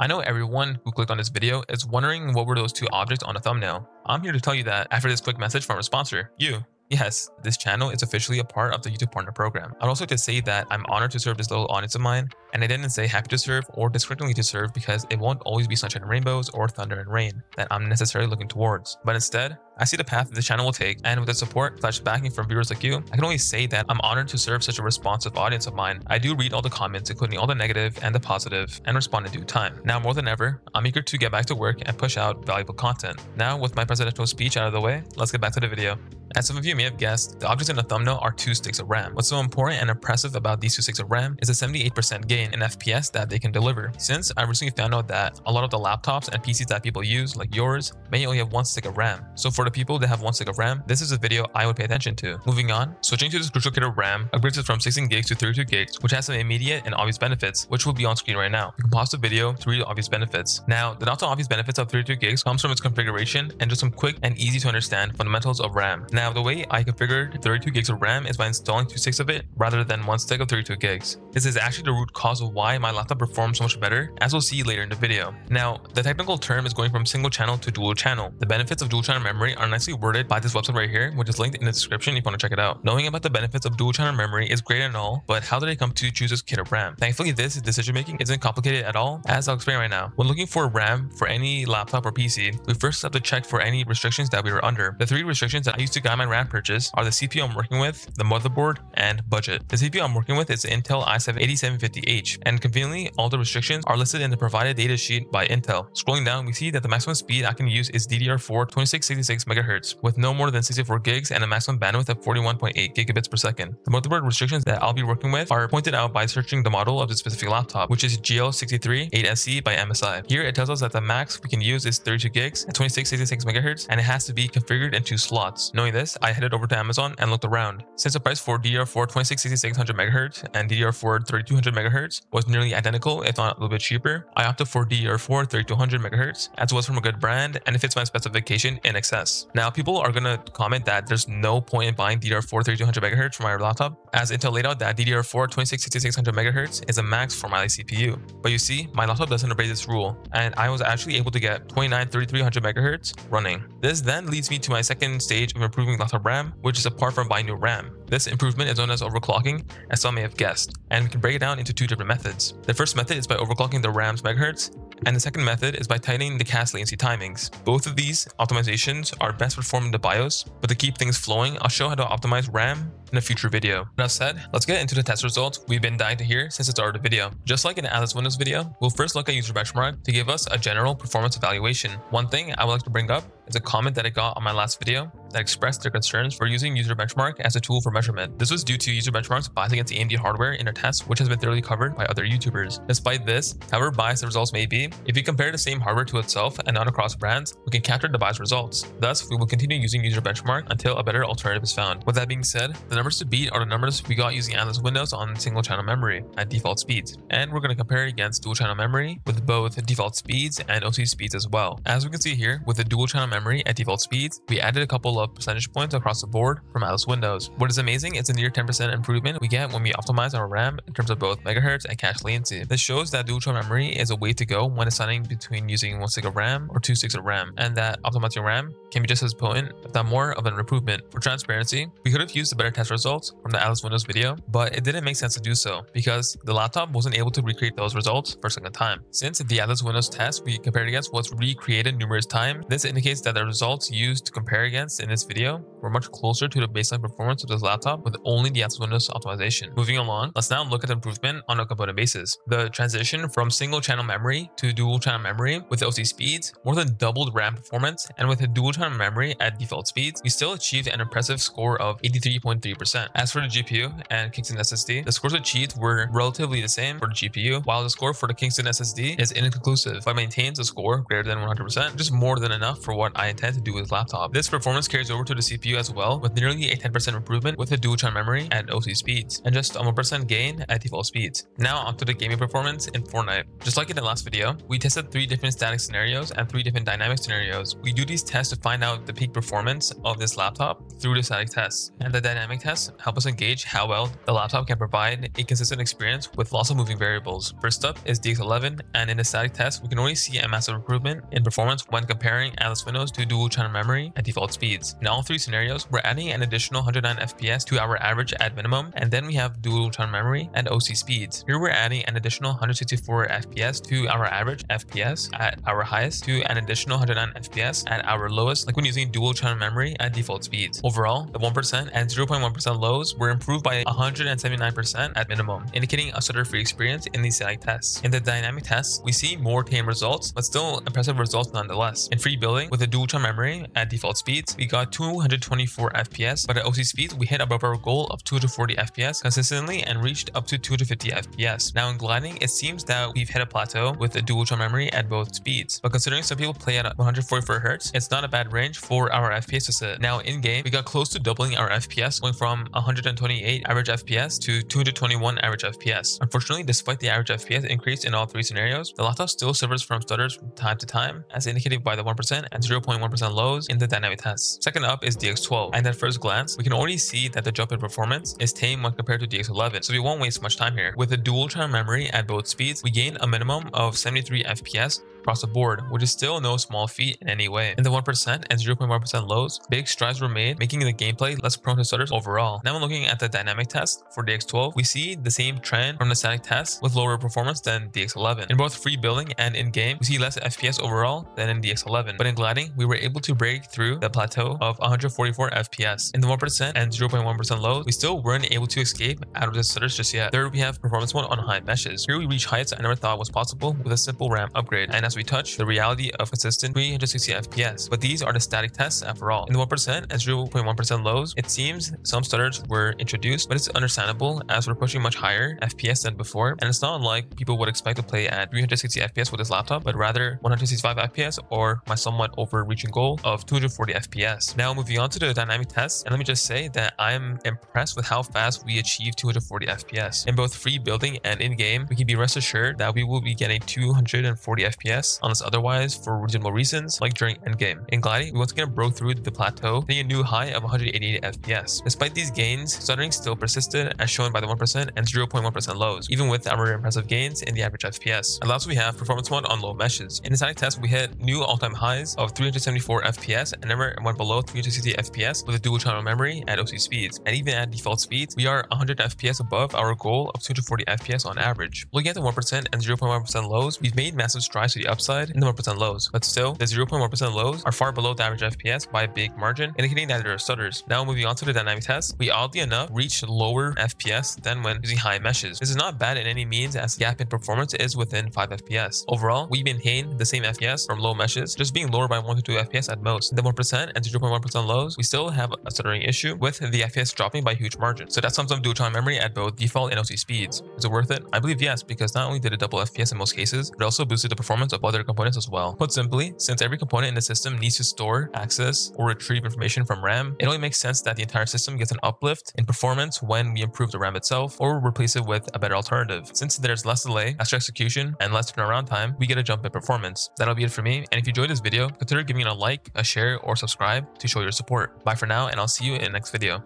I know everyone who clicked on this video is wondering what were those two objects on the thumbnail. I'm here to tell you that after this quick message from our sponsor, you. Yes, this channel is officially a part of the YouTube Partner Program. I'd also like to say that I'm honored to serve this little audience of mine, and I didn't say happy to serve or discriminately to serve because it won't always be sunshine and rainbows or thunder and rain that I'm necessarily looking towards. But instead, I see the path that this channel will take, and with the support / backing from viewers like you, I can only say that I'm honored to serve such a responsive audience of mine. I do read all the comments, including all the negative and the positive, and respond in due time. Now more than ever, I'm eager to get back to work and push out valuable content. Now with my presidential speech out of the way, let's get back to the video. As some of you may have guessed, the objects in the thumbnail are 2 sticks of RAM. What's so important and impressive about these 2 sticks of RAM is the 78% gain in FPS that they can deliver. Since I recently found out that a lot of the laptops and PCs that people use, like yours, may only have 1 stick of RAM. So for the people that have 1 stick of RAM, this is a video I would pay attention to. Moving on, switching to this crucial kit of RAM upgrades it from 16 gigs to 32 gigs, which has some immediate and obvious benefits, which will be on screen right now. You can pause the video to read the obvious benefits. Now, the not so obvious benefits of 32 gigs comes from its configuration and just some quick and easy to understand fundamentals of RAM. Now, the way I configured 32 gigs of RAM is by installing 2 sticks of it rather than 1 stick of 32 gigs. This is actually the root cause of why my laptop performs so much better, as we'll see later in the video. Now, the technical term is going from single channel to dual channel. The benefits of dual channel memory are nicely worded by this website right here, which is linked in the description if you want to check it out. Knowing about the benefits of dual channel memory is great and all, but how did I come to choose this kit of RAM? Thankfully, this decision making isn't complicated at all, as I'll explain right now. When looking for RAM for any laptop or PC, we first have to check for any restrictions that we were under. The 3 restrictions that I used to guide my RAM purchase are the CPU I'm working with, the motherboard, and budget. The CPU I'm working with is Intel i7 8750H, and conveniently, all the restrictions are listed in the provided data sheet by Intel. Scrolling down, we see that the maximum speed I can use is DDR4 2666 MHz with no more than 64 gigs and a maximum bandwidth of 41.8 gigabits per second. The motherboard restrictions that I'll be working with are pointed out by searching the model of the specific laptop, which is GL63 8SE by MSI. Here, it tells us that the max we can use is 32 gigs at 2666 MHz, and it has to be configured in 2 slots. Knowing this, I headed over to Amazon and looked around. Since the price for DDR4 2666 100 MHz and DDR4 3200 MHz was nearly identical, if not a little bit cheaper, I opted for DDR4 3200 MHz, as it was from a good brand and it fits my specification in excess. Now, people are going to comment that there's no point in buying DDR4 3200 MHz for my laptop, as Intel laid out that DDR4 2666 100 MHz is a max for my CPU. But you see, my laptop doesn't obey this rule, and I was actually able to get 29 3300 MHz running. This then leads me to my second stage of improving laptop RAM, which is apart from buying new RAM. This improvement is known as overclocking, as some may have guessed, and we can break it down into 2 different methods. The first method is by overclocking the RAM's megahertz, and the second method is by tightening the cast latency timings. Both of these optimizations are best performed in the BIOS, but to keep things flowing, I'll show how to optimize RAM in a future video. Enough said, let's get into the test results we've been dying to hear since the start of the video. Just like in Atlas Windows video, we'll first look at UserBenchmark to give us a general performance evaluation. One thing I would like to bring up is a comment that I got on my last video that expressed their concerns for using UserBenchmark as a tool for measurement. This was due to UserBenchmark's bias against AMD hardware in their tests, which has been thoroughly covered by other YouTubers. Despite this, however biased the results may be, if we compare the same hardware to itself and not across brands, we can capture the biased results. Thus, we will continue using UserBenchmark until a better alternative is found. With that being said, the numbers to beat are the numbers we got using Atlas Windows on single channel memory at default speeds, and we're going to compare it against dual channel memory with both default speeds and OC speeds as well. As we can see here, with the dual channel memory at default speeds, we added a couple of percentage points across the board from Atlas Windows. What is amazing is a near 10% improvement we get when we optimize our RAM in terms of both megahertz and cache latency. This shows that dual channel memory is a way to go when deciding between using 1 stick of RAM or 2 sticks of RAM, and that optimizing RAM can be just as potent, if not more, of an improvement. For transparency, we could have used the better test results from the Atlas Windows video, but it didn't make sense to do so because the laptop wasn't able to recreate those results for a second time. Since the Atlas Windows test we compared against was recreated numerous times, this indicates that the results used to compare against in this video were much closer to the baseline performance of this laptop with only the Atlas Windows optimization. Moving along, let's now look at the improvement on a component basis. The transition from single channel memory to dual channel memory with OC speeds more than doubled RAM performance, and with a dual channel memory at default speeds, we still achieved an impressive score of 83.3%. As for the GPU and Kingston SSD, the scores achieved were relatively the same for the GPU, while the score for the Kingston SSD is inconclusive, but maintains a score greater than 100%, just more than enough for what what I intend to do with this laptop. This performance carries over to the CPU as well, with nearly a 10% improvement with the dual-channel memory and OC speeds, and just a 1% gain at default speeds. Now onto the gaming performance in Fortnite. Just like in the last video, we tested 3 different static scenarios and 3 different dynamic scenarios. We do these tests to find out the peak performance of this laptop through the static tests, and the dynamic tests help us engage how well the laptop can provide a consistent experience with lots of moving variables. First up is DX11, and in the static test, we can already see a massive improvement in performance when comparing Atlas Windows to dual channel memory at default speeds. In all 3 scenarios, we're adding an additional 109 FPS to our average at minimum, and then we have dual channel memory and OC speeds. Here we're adding an additional 164 FPS to our average FPS at our highest, to an additional 109 FPS at our lowest, like when using dual channel memory at default speeds. Overall, the 1% and 0.1% lows were improved by 179% at minimum, indicating a stutter-free experience in these static tests. In the dynamic tests, we see more tame results, but still impressive results nonetheless. In free building with the dual channel memory at default speeds, we got 224 FPS, but at OC speeds, we hit above our goal of 240 FPS consistently and reached up to 250 FPS. Now in gliding, it seems that we've hit a plateau with the dual channel memory at both speeds, but considering some people play at 144 Hz, it's not a bad range for our FPS to sit. Now in game, we got close to doubling our FPS, going from 128 average FPS to 221 average FPS. Unfortunately, despite the average FPS increase in all 3 scenarios, the laptop still suffers from stutters from time to time, as indicated by the 1% and 0.1% lows in the dynamic tests. Second up is DX12, and at first glance, we can already see that the jump in performance is tame when compared to DX11, so we won't waste much time here. With the dual channel memory at both speeds, we gain a minimum of 73 FPS across the board, which is still no small feat in any way. In the 1% and 0.1% lows, big strides were made, making the gameplay less prone to stutters overall. Now when looking at the dynamic test for DX12, we see the same trend from the static test with lower performance than DX11. In both free building and in game, we see less FPS overall than in DX11, but in gliding, we were able to break through the plateau of 144 FPS. In the 1% and 0.1% lows, we still weren't able to escape out of the stutters just yet. Third, we have performance mode on high meshes. Here we reach heights I never thought was possible with a simple RAM upgrade, and as we touch the reality of consistent 360 FPS. But these are the static tests after all. In the 1% and 0.1% lows, it seems some stutters were introduced, but it's understandable as we're pushing much higher FPS than before, and it's not like people would expect to play at 360 FPS with this laptop, but rather 165 FPS or my somewhat overreaching goal of 240 FPS. Now moving on to the dynamic tests, and let me just say that I'm impressed with how fast we achieved 240 FPS. In both free building and in-game, we can be rest assured that we will be getting 240 FPS unless otherwise for reasonable reasons, like during endgame. In gliding, we once again broke through the plateau, hitting a new high of 188 FPS. Despite these gains, stuttering still persisted, as shown by the 1% and 0.1% lows, even with our impressive gains in the average FPS. And last, we have performance mode on low meshes. In the static test, we hit new all-time highs of 374 FPS and never went below 360 FPS with a dual-channel memory at OC speeds. And even at default speeds, we are 100 FPS above our goal of 240 FPS on average. Looking at the 1% and 0.1% lows, we've made massive strides to the upside in the 1% lows, but still the 0.1% lows are far below the average FPS by a big margin, indicating that there are stutters. Now moving on to the dynamic test, we oddly enough reached lower FPS than when using high meshes. This is not bad in any means, as the gap in performance is within 5 FPS. Overall, we maintained the same FPS from low meshes, just being lower by 1 to 2 FPS at most. In the 1% and 0.1% lows, we still have a stuttering issue with the FPS dropping by a huge margin. So that sums up dual channel memory at both default and OC speeds. Is it worth it? I believe yes, because not only did it double FPS in most cases, it also boosted the performance of other components as well. Put simply, since every component in the system needs to store, access, or retrieve information from RAM, it only makes sense that the entire system gets an uplift in performance when we improve the RAM itself or replace it with a better alternative. Since there's less delay, faster execution, and less turnaround time, we get a jump in performance. That'll be it for me, and if you enjoyed this video, consider giving it a like, a share, or subscribe to show your support. Bye for now, and I'll see you in the next video.